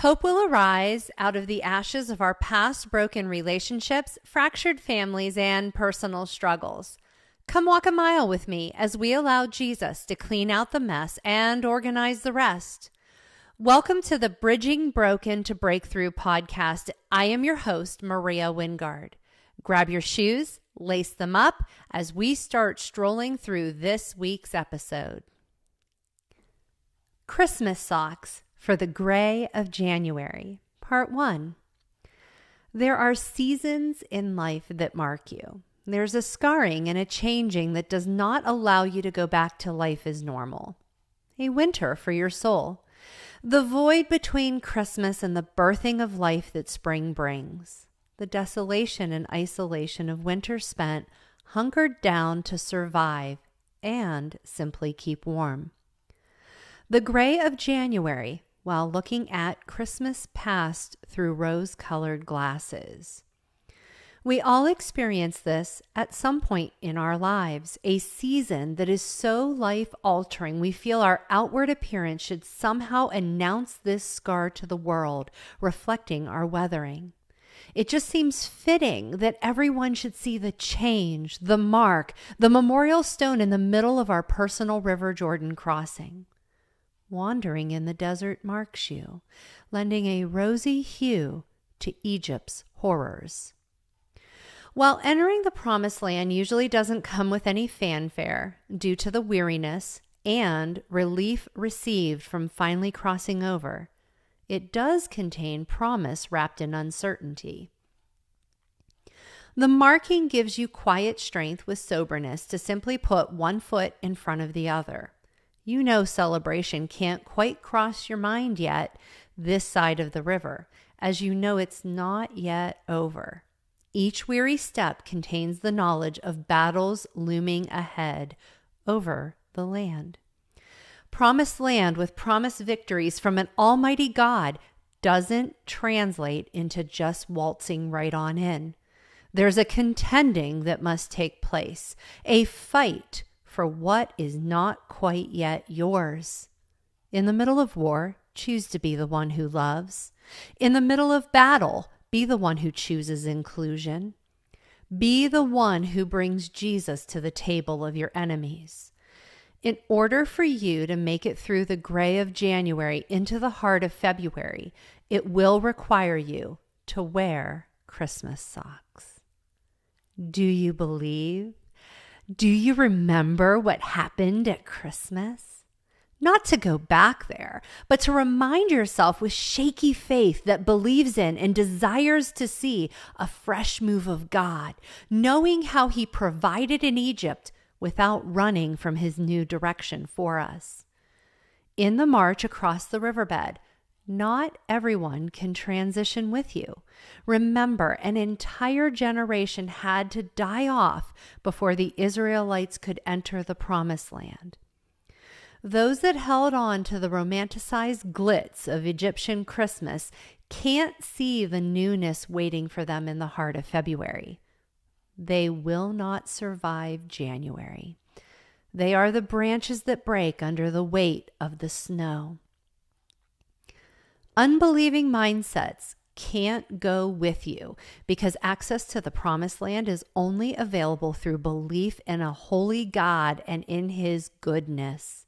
Hope will arise out of the ashes of our past broken relationships, fractured families, and personal struggles. Come walk a mile with me as we allow Jesus to clean out the mess and organize the rest. Welcome to the Bridging Broken to Breakthrough podcast. I am your host, Maria Wingard. Grab your shoes, lace them up as we start strolling through this week's episode. Christmas socks for the gray of January, Part 1. There are seasons in life that mark you. There's a scarring and a changing that does not allow you to go back to life as normal. A winter for your soul. The void between Christmas and the birthing of life that spring brings. The desolation and isolation of winter spent, hunkered down to survive and simply keep warm. The gray of January, while looking at Christmas past through rose-colored glasses. We all experience this at some point in our lives, a season that is so life-altering we feel our outward appearance should somehow announce this scar to the world, reflecting our weathering. It just seems fitting that everyone should see the change, the mark, the memorial stone in the middle of our personal River Jordan crossing. Wandering in the desert marks you, lending a rosy hue to Egypt's horrors. While entering the Promised Land usually doesn't come with any fanfare due to the weariness and relief received from finally crossing over, it does contain promise wrapped in uncertainty. The marking gives you quiet strength with soberness to simply put one foot in front of the other. You know celebration can't quite cross your mind yet this side of the river, as you know it's not yet over. Each weary step contains the knowledge of battles looming ahead over the land. Promised land with promised victories from an almighty God doesn't translate into just waltzing right on in. There's a contending that must take place, a fight for what is not quite yet yours. In the middle of war, choose to be the one who loves. In the middle of battle, be the one who chooses inclusion. Be the one who brings Jesus to the table of your enemies. In order for you to make it through the gray of January into the heart of February, it will require you to wear Christmas socks. Do you believe? Do you remember what happened at Christmas? Not to go back there, but to remind yourself with shaky faith that believes in and desires to see a fresh move of God, knowing how He provided in Egypt without running from His new direction for us. In the march across the riverbed, not everyone can transition with you. Remember, an entire generation had to die off before the Israelites could enter the Promised Land. Those that held on to the romanticized glitz of Egyptian Christmas can't see the newness waiting for them in the heart of February. They will not survive January. They are the branches that break under the weight of the snow. Unbelieving mindsets can't go with you because access to the Promised Land is only available through belief in a holy God and in His goodness.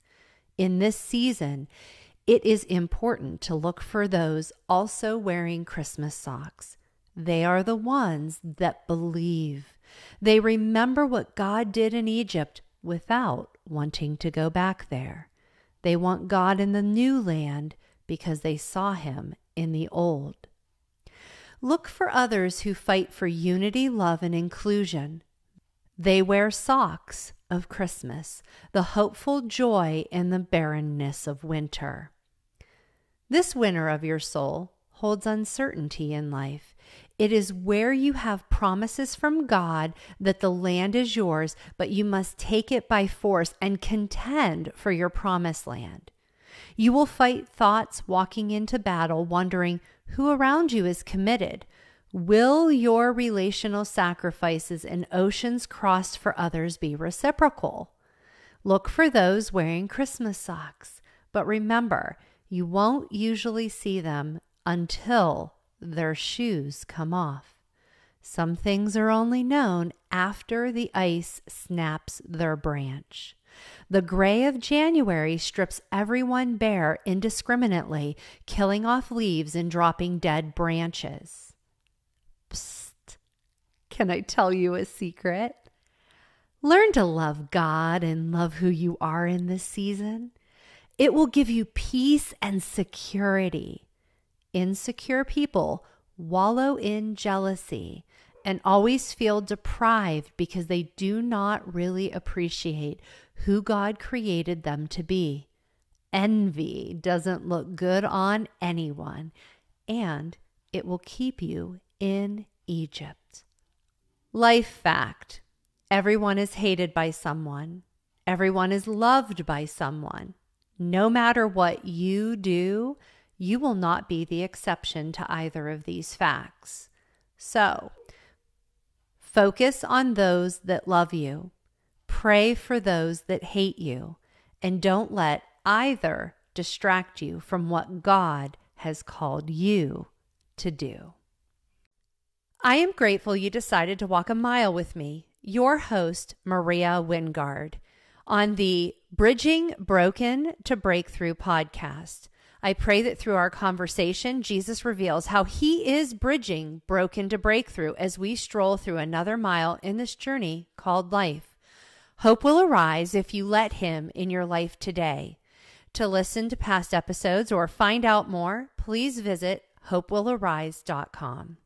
In this season, it is important to look for those also wearing Christmas socks. They are the ones that believe. They remember what God did in Egypt without wanting to go back there. They want God in the new land, because they saw Him in the old. Look for others who fight for unity, love, and inclusion. They wear socks of Christmas, the hopeful joy in the barrenness of winter. This winter of your soul holds uncertainty in life. It is where you have promises from God that the land is yours, but you must take it by force and contend for your promised land. You will fight thoughts walking into battle, wondering who around you is committed. Will your relational sacrifices and oceans crossed for others be reciprocal? Look for those wearing Christmas socks, but remember, you won't usually see them until their shoes come off. Some things are only known after the ice snaps their branch. The gray of January strips everyone bare indiscriminately, killing off leaves and dropping dead branches. Psst, can I tell you a secret? Learn to love God and love who you are in this season. It will give you peace and security. Insecure people wallow in jealousy and always feel deprived because they do not really appreciate who God created them to be. Envy doesn't look good on anyone, and it will keep you in Egypt. Life fact: everyone is hated by someone. Everyone is loved by someone. No matter what you do, you will not be the exception to either of these facts. So, focus on those that love you, pray for those that hate you, and don't let either distract you from what God has called you to do. I am grateful you decided to walk a mile with me, your host, Maria Wingard, on the Bridging Broken to Breakthrough podcast. I pray that through our conversation, Jesus reveals how he is bridging broken to breakthrough as we stroll through another mile in this journey called life. Hope will arise if you let him in your life today. To listen to past episodes or find out more, please visit hopewillarise.com.